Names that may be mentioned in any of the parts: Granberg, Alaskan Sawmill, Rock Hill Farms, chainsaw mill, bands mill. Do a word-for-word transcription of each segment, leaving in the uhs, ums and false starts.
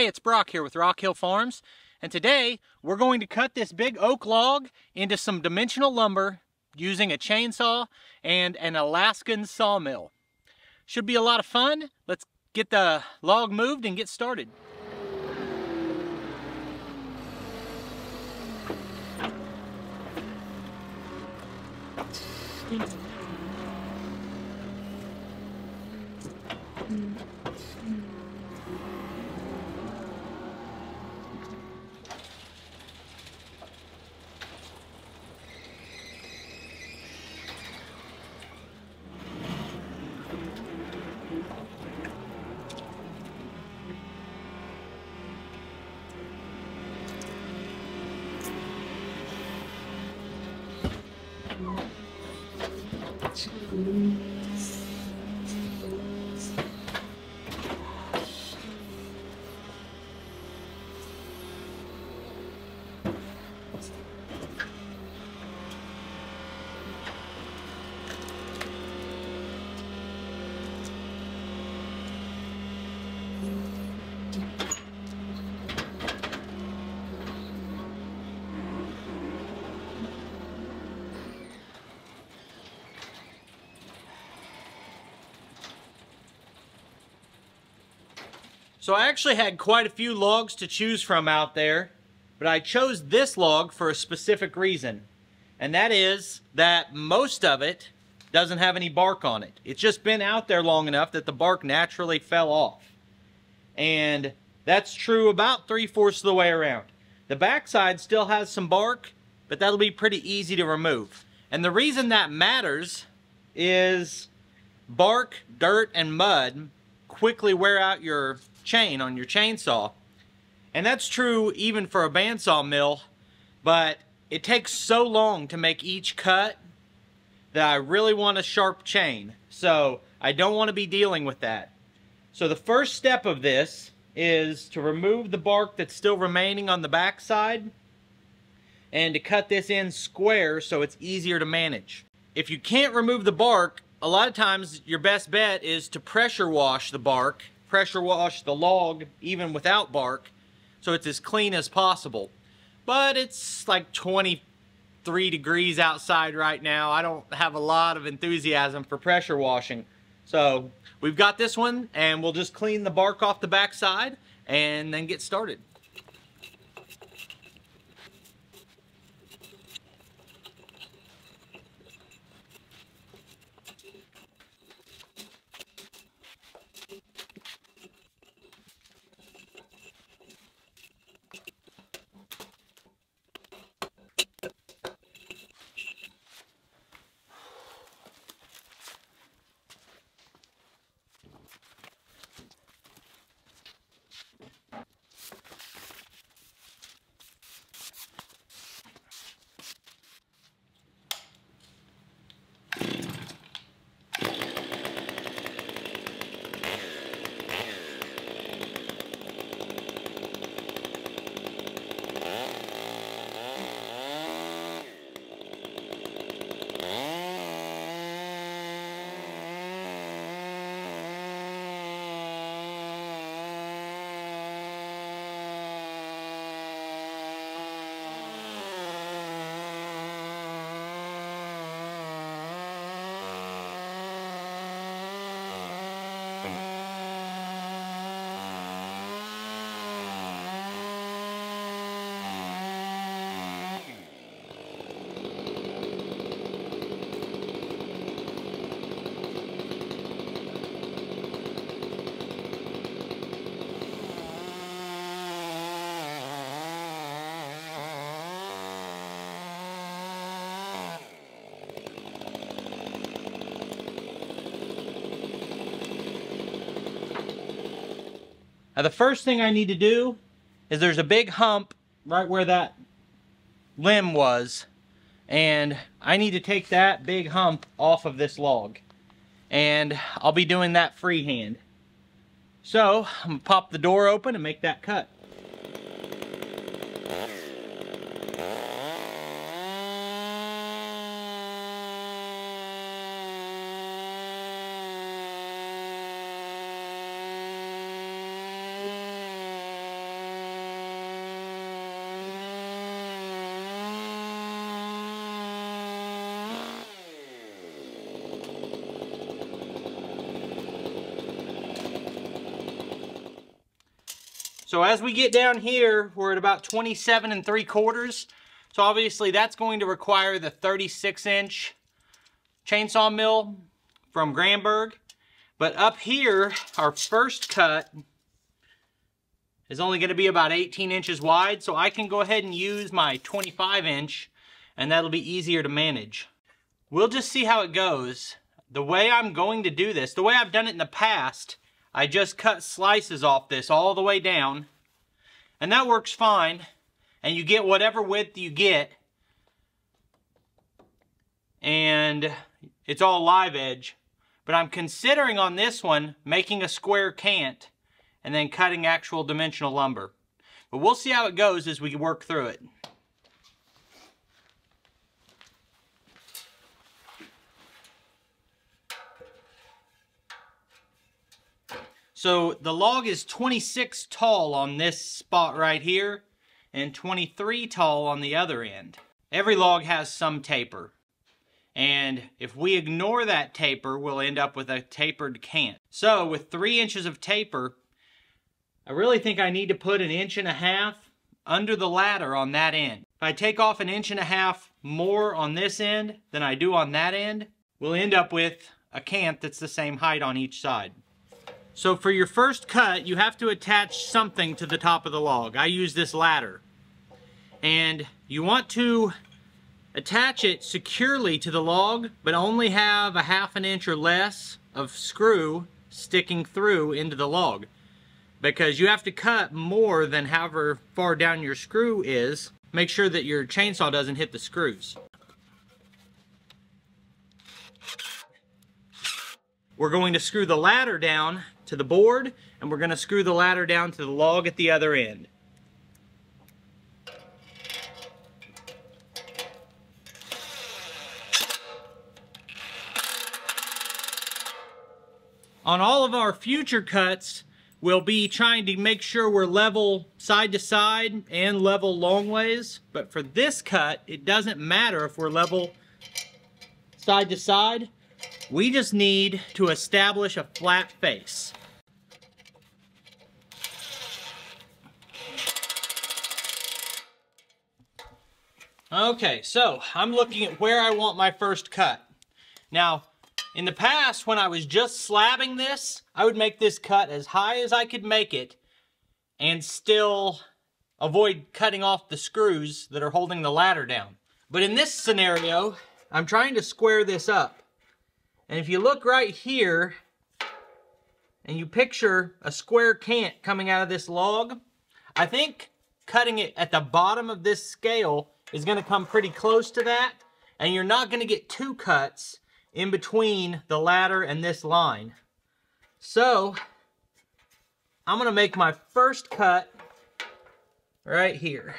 Hey, it's Brock here with Rock Hill Farms, and today we're going to cut this big oak log into some dimensional lumber using a chainsaw and an Alaskan sawmill. Should be a lot of fun. Let's get the log moved and get started. So I actually had quite a few logs to choose from out there, but I chose this log for a specific reason, and that is that most of it doesn't have any bark on it. It's just been out there long enough that the bark naturally fell off, and that's true about three-fourths of the way around. The backside still has some bark, but that'll be pretty easy to remove. And the reason that matters is bark, dirt, and mud quickly wear out your chain on your chainsaw, and that's true even for a bandsaw mill, but it takes so long to make each cut that I really want a sharp chain, so I don't want to be dealing with that. So the first step of this is to remove the bark that's still remaining on the backside and to cut this in square so it's easier to manage. If you can't remove the bark, a lot of times your best bet is to pressure wash the bark pressure wash the log even without bark so it's as clean as possible. But it's like twenty-three degrees outside right now. I don't have a lot of enthusiasm for pressure washing. So we've got this one, and we'll just clean the bark off the backside and then get started. Now, the first thing I need to do is there's a big hump right where that limb was, and I need to take that big hump off of this log, and I'll be doing that freehand. So I'm gonna pop the door open and make that cut. So as we get down here, we're at about twenty-seven and three quarters. So obviously that's going to require the thirty-six inch chainsaw mill from Granberg. But up here, our first cut is only going to be about eighteen inches wide. So I can go ahead and use my twenty-five inch and that'll be easier to manage. We'll just see how it goes. The way I'm going to do this, the way I've done it in the past, I just cut slices off this all the way down, and that works fine, and you get whatever width you get, and it's all live edge. But I'm considering on this one making a square cant and then cutting actual dimensional lumber. But we'll see how it goes as we work through it. So the log is twenty-six tall on this spot right here and twenty-three tall on the other end. Every log has some taper. And if we ignore that taper, we'll end up with a tapered cant. So with three inches of taper, I really think I need to put an inch and a half under the ladder on that end. If I take off an inch and a half more on this end than I do on that end, we'll end up with a cant that's the same height on each side. So for your first cut, you have to attach something to the top of the log. I use this ladder. And you want to attach it securely to the log, but only have a half an inch or less of screw sticking through into the log. Because you have to cut more than however far down your screw is. Make sure that your chainsaw doesn't hit the screws. We're going to screw the ladder down to the board, and we're going to screw the ladder down to the log at the other end. On all of our future cuts, we'll be trying to make sure we're level side to side and level long ways, but for this cut, it doesn't matter if we're level side to side. We just need to establish a flat face. Okay, so I'm looking at where I want my first cut. Now, in the past, when I was just slabbing this, I would make this cut as high as I could make it and still avoid cutting off the screws that are holding the ladder down. But in this scenario, I'm trying to square this up. And if you look right here, and you picture a square cant coming out of this log, I think cutting it at the bottom of this scale is going to come pretty close to that, and you're not going to get two cuts in between the ladder and this line. So, I'm going to make my first cut right here.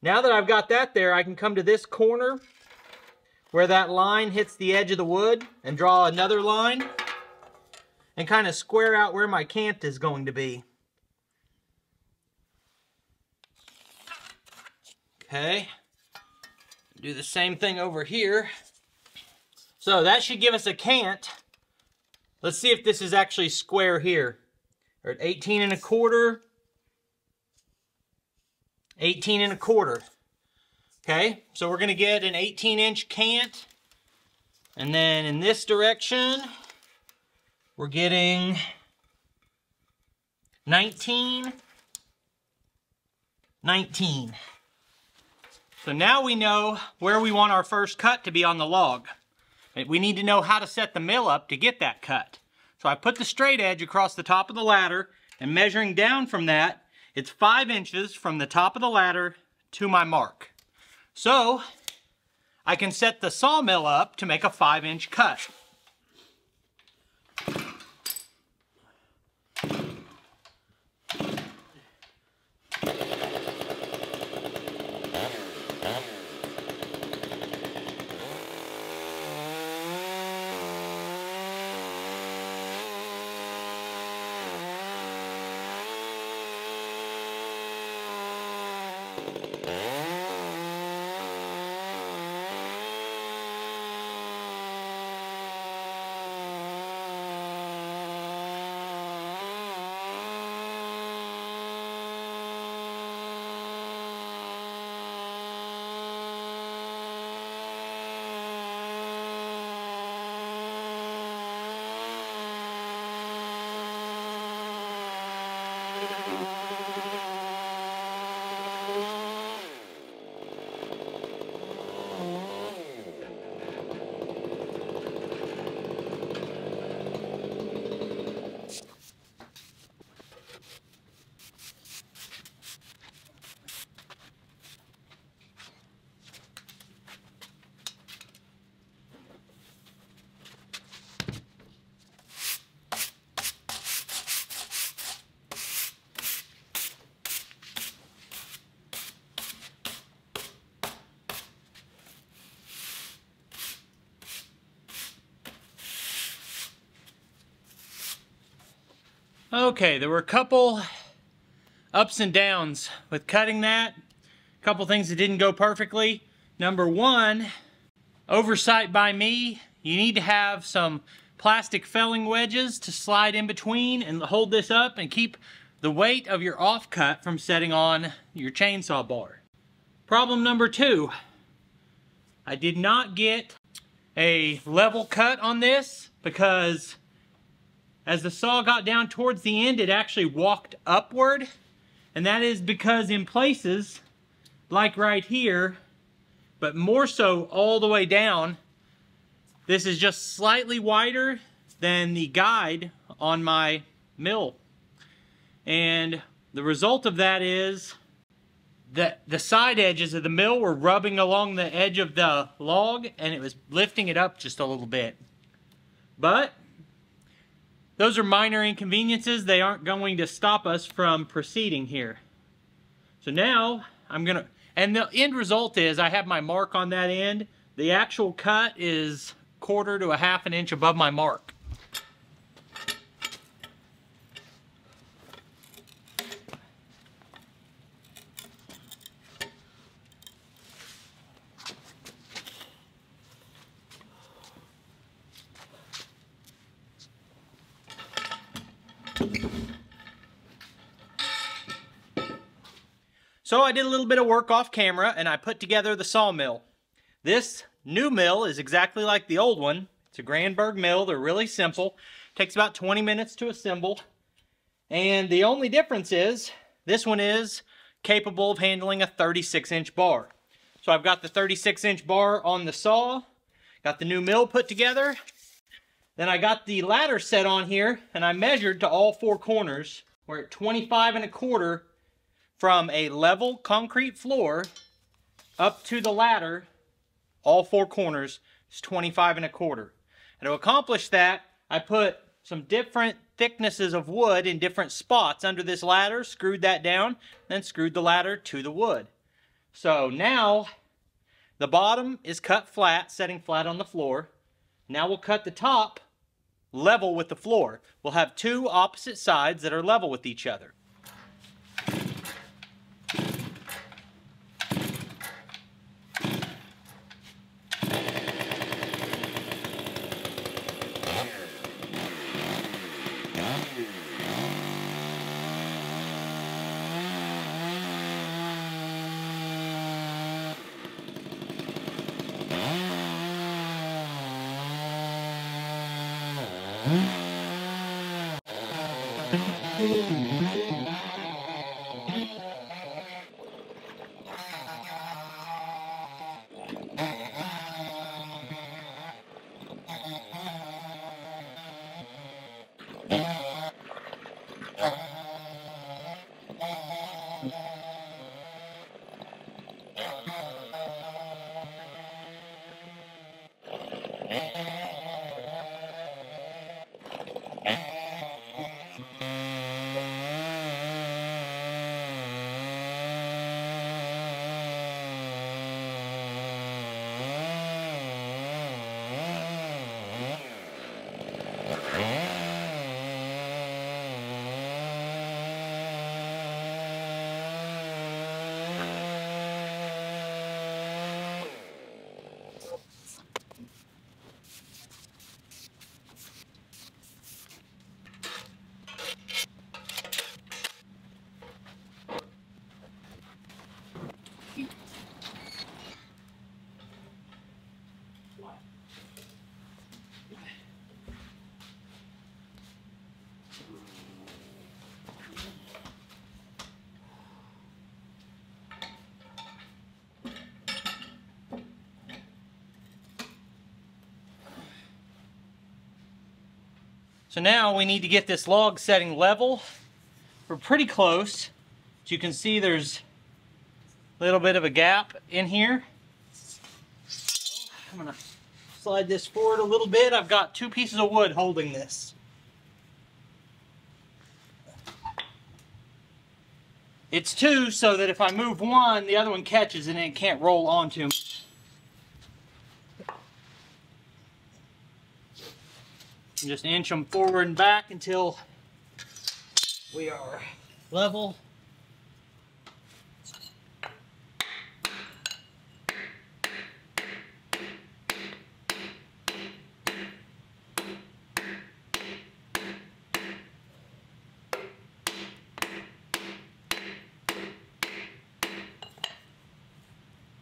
Now that I've got that there, I can come to this corner where that line hits the edge of the wood and draw another line and kind of square out where my cant is going to be. Okay, do the same thing over here. So that should give us a cant. Let's see if this is actually square here. We're at eighteen and a quarter. eighteen and a quarter. Okay, so we're going to get an eighteen inch cant. And then in this direction, we're getting nineteen, nineteen. So now we know where we want our first cut to be on the log. We need to know how to set the mill up to get that cut. So I put the straight edge across the top of the ladder, and measuring down from that, it's five inches from the top of the ladder to my mark. So, I can set the sawmill up to make a five inch cut. Okay, there were a couple ups and downs with cutting that. A couple things that didn't go perfectly. Number one, oversight by me. You need to have some plastic felling wedges to slide in between and hold this up and keep the weight of your offcut from setting on your chainsaw bar. Problem number two, I did not get a level cut on this because as the saw got down towards the end, it actually walked upward. And that is because in places, like right here, but more so all the way down, this is just slightly wider than the guide on my mill. And the result of that is that the side edges of the mill were rubbing along the edge of the log, and it was lifting it up just a little bit. But those are minor inconveniences. They aren't going to stop us from proceeding here. So now I'm going to, and the end result is I have my mark on that end. The actual cut is quarter to a half an inch above my mark. So I did a little bit of work off camera and I put together the sawmill. This new mill is exactly like the old one. It's a Granberg mill. They're really simple. It takes about twenty minutes to assemble. And the only difference is this one is capable of handling a thirty-six inch bar. So I've got the thirty-six inch bar on the saw, got the new mill put together. Then I got the ladder set on here and I measured to all four corners. We're at twenty-five and a quarter from a level concrete floor up to the ladder, all four corners, is twenty-five and a quarter. And to accomplish that, I put some different thicknesses of wood in different spots under this ladder, screwed that down, then screwed the ladder to the wood. So now the bottom is cut flat, setting flat on the floor. Now we'll cut the top level with the floor. We'll have two opposite sides that are level with each other. So now we need to get this log setting level. We're pretty close. As you can see, there's a little bit of a gap in here. So I'm going to slide this forward a little bit. I've got two pieces of wood holding this. It's two, so that if I move one, the other one catches and it can't roll onto me. And just inch them forward and back until we are level.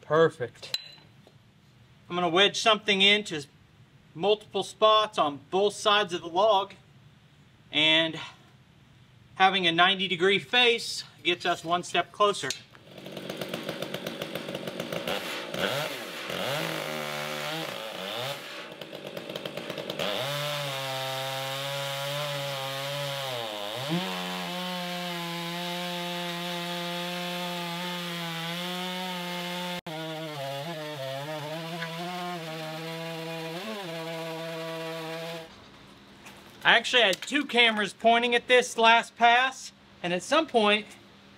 Perfect. I'm going to wedge something into multiple spots on both sides of the log, and having a ninety degree face gets us one step closer. I actually had two cameras pointing at this last pass, and at some point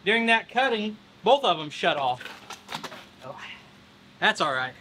during that cutting, both of them shut off. Oh, that's all right.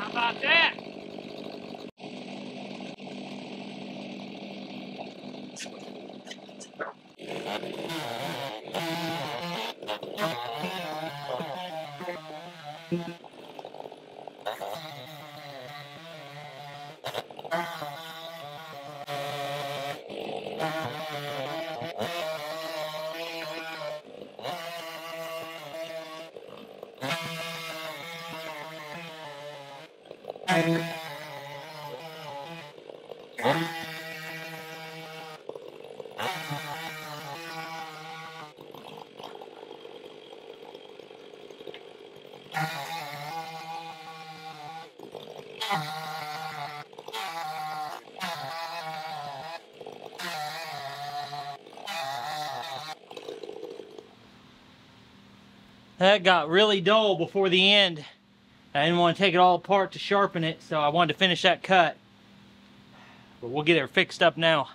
How about that? That got really dull before the end. I didn't want to take it all apart to sharpen it, so I wanted to finish that cut. But we'll get it fixed up now.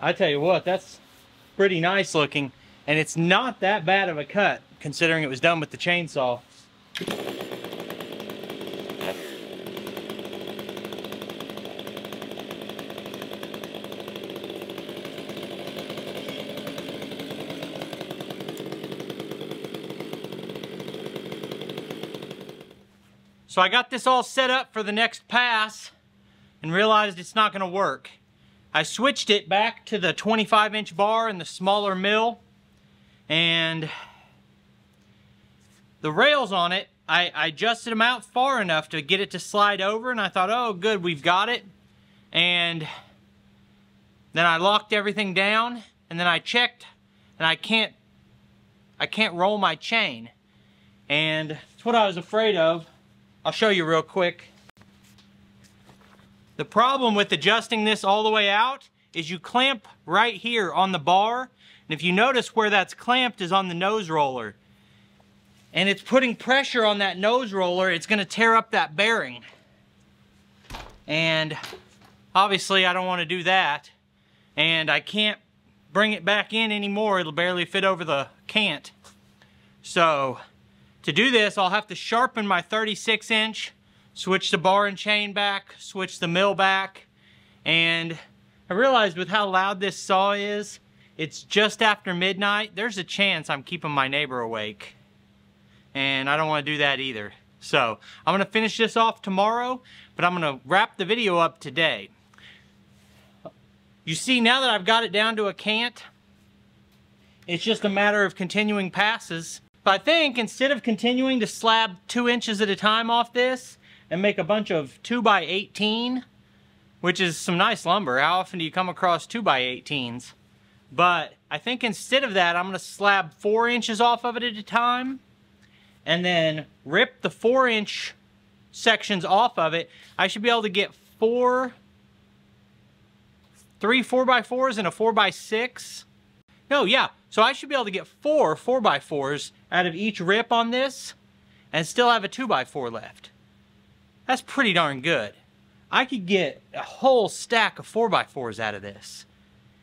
I tell you what, that's pretty nice looking, and it's not that bad of a cut considering it was done with the chainsaw. So I got this all set up for the next pass and realized it's not going to work. I switched it back to the twenty-five inch bar and the smaller mill, and the rails on it, I, I adjusted them out far enough to get it to slide over, and I thought, oh good, we've got it. And then I locked everything down, and then I checked, and I can't I can't roll my chain, and that's what I was afraid of. I'll show you real quick. The problem with adjusting this all the way out is you clamp right here on the bar, and if you notice where that's clamped is on the nose roller, and it's putting pressure on that nose roller. It's going to tear up that bearing, and obviously I don't want to do that, and I can't bring it back in anymore. It'll barely fit over the cant. So to do this, I'll have to sharpen my thirty-six inch, switch the bar and chain back, switch the mill back, and I realized with how loud this saw is, it's just after midnight. There's a chance I'm keeping my neighbor awake, and I don't want to do that either. So I'm going to finish this off tomorrow, but I'm going to wrap the video up today. You see, now that I've got it down to a cant, it's just a matter of continuing passes. But I think instead of continuing to slab two inches at a time off this and make a bunch of two by eighteen, which is some nice lumber. How often do you come across two by eighteens? But I think instead of that, I'm going to slab four inches off of it at a time, and then rip the four inch sections off of it. I should be able to get four, three four by fours and a four by six. No, yeah, so I should be able to get four four by fours out of each rip on this and still have a two by four left. That's pretty darn good. I could get a whole stack of four by fours out of this,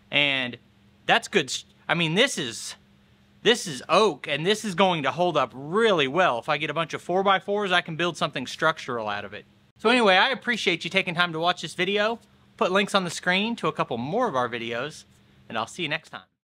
and that's good. I mean, this is This is oak, and this is going to hold up really well. If I get a bunch of four by fours, I can build something structural out of it. So anyway, I appreciate you taking time to watch this video. Put links on the screen to a couple more of our videos, and I'll see you next time.